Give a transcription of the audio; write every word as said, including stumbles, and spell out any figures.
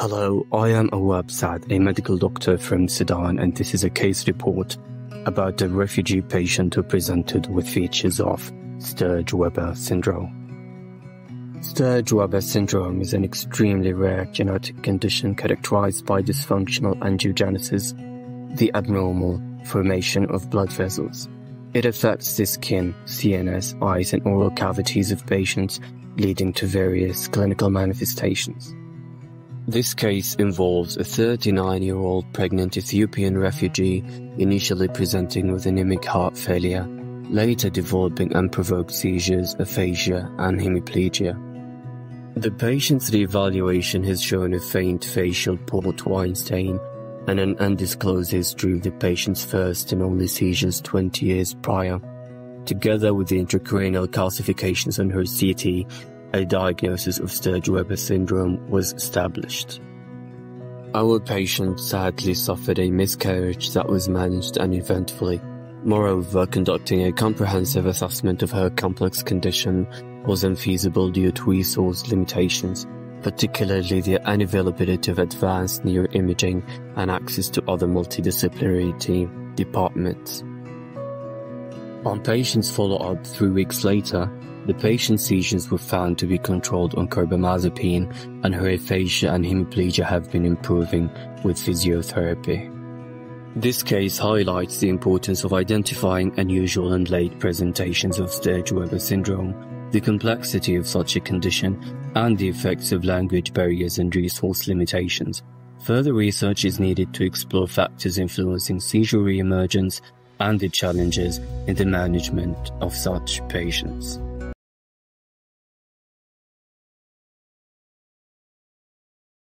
Hello, I am Awab Saad, a medical doctor from Sudan, and this is a case report about a refugee patient who presented with features of Sturge-Weber syndrome. Sturge-Weber syndrome is an extremely rare genetic condition characterized by dysfunctional angiogenesis, the abnormal formation of blood vessels. It affects the skin, C N S, eyes, and oral cavities of patients, leading to various clinical manifestations. This case involves a thirty-nine-year-old pregnant Ethiopian refugee initially presenting with anemic heart failure, later developing unprovoked seizures, aphasia, and hemiplegia. The patient's reevaluation has shown a faint facial port wine stain and an undisclosed history of the patient's first and only seizures twenty years prior, together with the intracranial calcifications on her C T. A diagnosis of Sturge-Weber syndrome was established. Our patient sadly suffered a miscarriage that was managed uneventfully. Moreover, conducting a comprehensive assessment of her complex condition was unfeasible due to resource limitations, particularly the unavailability of advanced neuroimaging and access to other multidisciplinary team departments. On patient's follow-up three weeks later, the patient's seizures were found to be controlled on carbamazepine, and her aphasia and hemiplegia have been improving with physiotherapy. This case highlights the importance of identifying unusual and late presentations of Sturge-Weber syndrome, the complexity of such a condition, and the effects of language barriers and resource limitations. Further research is needed to explore factors influencing seizure reemergence and the challenges in the management of such patients.